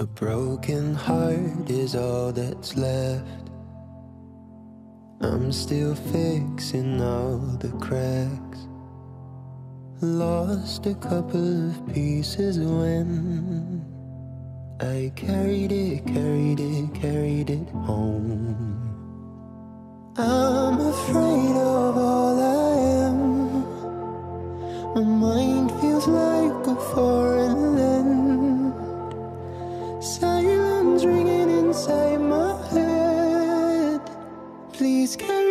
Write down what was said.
A broken heart is all that's left. I'm still fixing all the cracks. Lost a couple of pieces when I carried it home. I'm afraid of all I am. My mind feels like a foreign land. Silence ringing inside my head. Please carry